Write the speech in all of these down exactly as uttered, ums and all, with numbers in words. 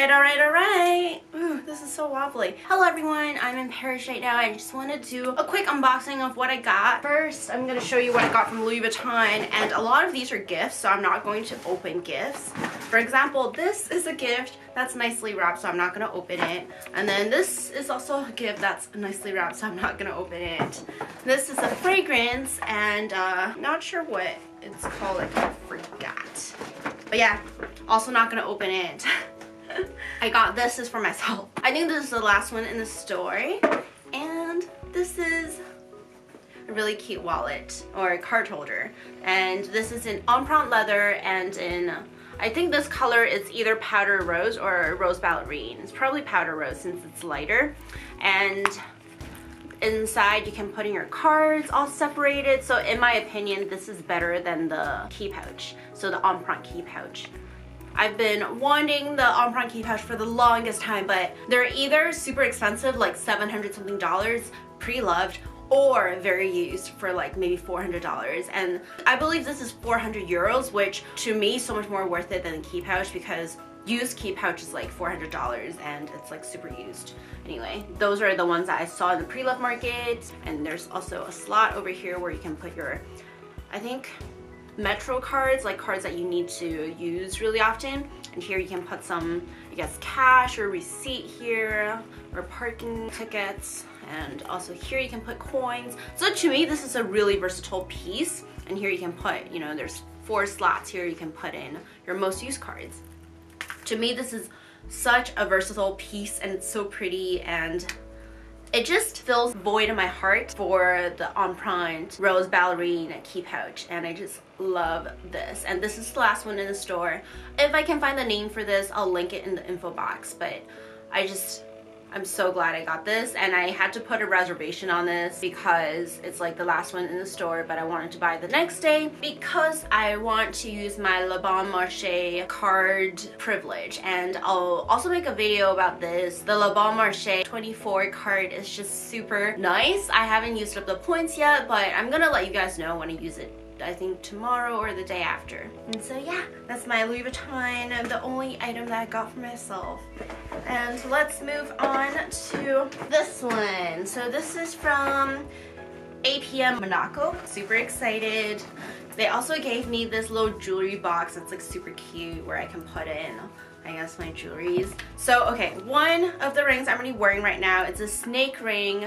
right, all right, all right. Ooh, this is so wobbly. Hello everyone, I'm in Paris right now. I just want to do a quick unboxing of what I got. First, I'm going to show you what I got from Louis Vuitton, and a lot of these are gifts, so I'm not going to open gifts. For example, this is a gift that's nicely wrapped, so I'm not going to open it. And then this is also a gift that's nicely wrapped, so I'm not going to open it. This is a fragrance, and uh, not sure what it's called, like, I forgot. But yeah, also not gonna open it. I got this is for myself. I think this is the last one in the store. And this is a really cute wallet or card holder. And this is in empreinte leather and in, I think this color is either powder rose or rose ballerine. It's probably powder rose since it's lighter. And inside you can put in your cards, all separated. So in my opinion, this is better than the key pouch, so the empreinte key pouch. I've been wanting the empreinte key pouch for the longest time, but they're either super expensive, like seven hundred something dollars pre-loved, or very used for like maybe four hundred dollars, and I believe this is four hundred euros, which to me is so much more worth it than the key pouch, because used key pouch is like four hundred dollars and it's like super used. Anyway, those are the ones that I saw in the pre-loved market. And there's also a slot over here where you can put your, I think, metro cards, like cards that you need to use really often. And here you can put some, I guess, cash or receipt here, or parking tickets. And also here you can put coins. So to me, this is a really versatile piece. And here you can put, you know, there's four slots here you can put in your most used cards. To me, this is such a versatile piece, and it's so pretty, and it just fills void in my heart for the empreinte rose ballerine key pouch, and I just love this. And this is the last one in the store. If I can find the name for this, I'll link it in the info box, but I just, I'm so glad I got this, and I had to put a reservation on this because it's like the last one in the store, but I wanted to buy the next day because I want to use my Le Bon Marché card privilege. And I'll also make a video about this. The Le Bon Marché twenty-four card is just super nice. I haven't used up the points yet, but I'm gonna let you guys know when I use it. I think tomorrow or the day after. And so yeah, that's my Louis Vuitton, the only item that I got for myself. And let's move on to this one. So this is from A P M Monaco. Super excited. They also gave me this little jewelry box that's like super cute, where I can put in, I guess, my jewelries. So okay, one of the rings I'm already wearing right now, it's a snake ring.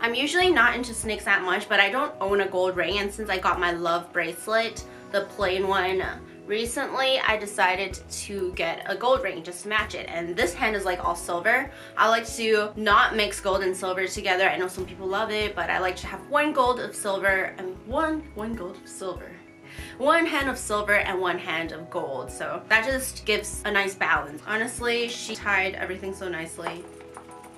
I'm usually not into snakes that much, but I don't own a gold ring, and since I got my love bracelet, the plain one, recently, I decided to get a gold ring just to match it, and this hand is like all silver. I like to not mix gold and silver together. I know some people love it, but I like to have one gold of silver and one one gold of silver. One hand of silver and one hand of gold, so that just gives a nice balance. Honestly, she tied everything so nicely.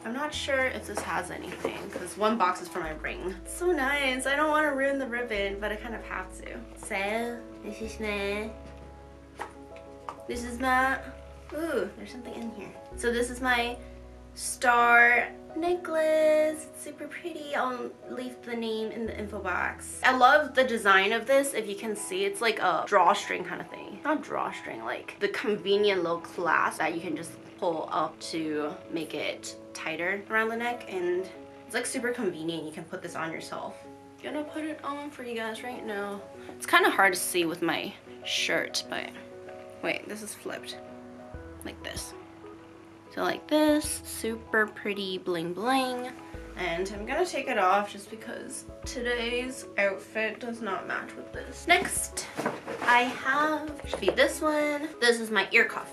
I'm not sure if this has anything, because one box is for my ring. It's so nice. I don't want to ruin the ribbon, but I kind of have to. So, this is my... This is my... Ooh, there's something in here. So this is my star necklace. It's super pretty. I'll leave the name in the info box. I love the design of this. If you can see, it's like a drawstring kind of thing. Not drawstring, like the convenient little clasp that you can just pull up to make it tighter around the neck, and it's like super convenient. You can put this on yourself. I'm gonna put it on for you guys right now. It's kind of hard to see with my shirt, but wait, this is flipped like this. So like this, super pretty bling bling. And I'm gonna take it off just because today's outfit does not match with this. Next, I have should be this one. This is my ear cuff.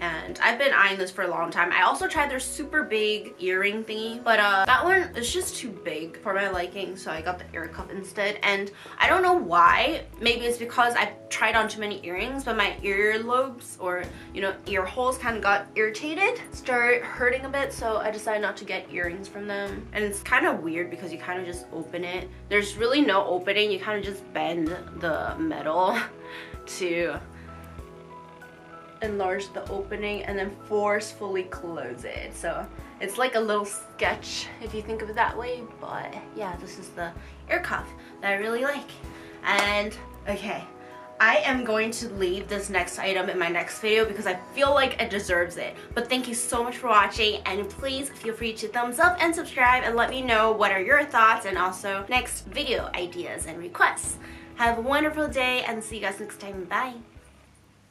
And I've been eyeing this for a long time. I also tried their super big earring thingy, but uh, that one is just too big for my liking, so I got the ear cuff instead. And I don't know why. Maybe it's because I tried on too many earrings, but my earlobes, or you know, ear holes kind of got irritated, started hurting a bit, so I decided not to get earrings from them. And it's kind of weird because you kind of just open it. There's really no opening. You kind of just bend the metal to enlarge the opening and then forcefully close it. So it's like a little sketch, if you think of it that way. But yeah, this is the ear cuff that I really like. And okay, I am going to leave this next item in my next video because I feel like it deserves it. But thank you so much for watching, and please feel free to thumbs up and subscribe and let me know what are your thoughts and also next video ideas and requests. Have a wonderful day and see you guys next time. Bye!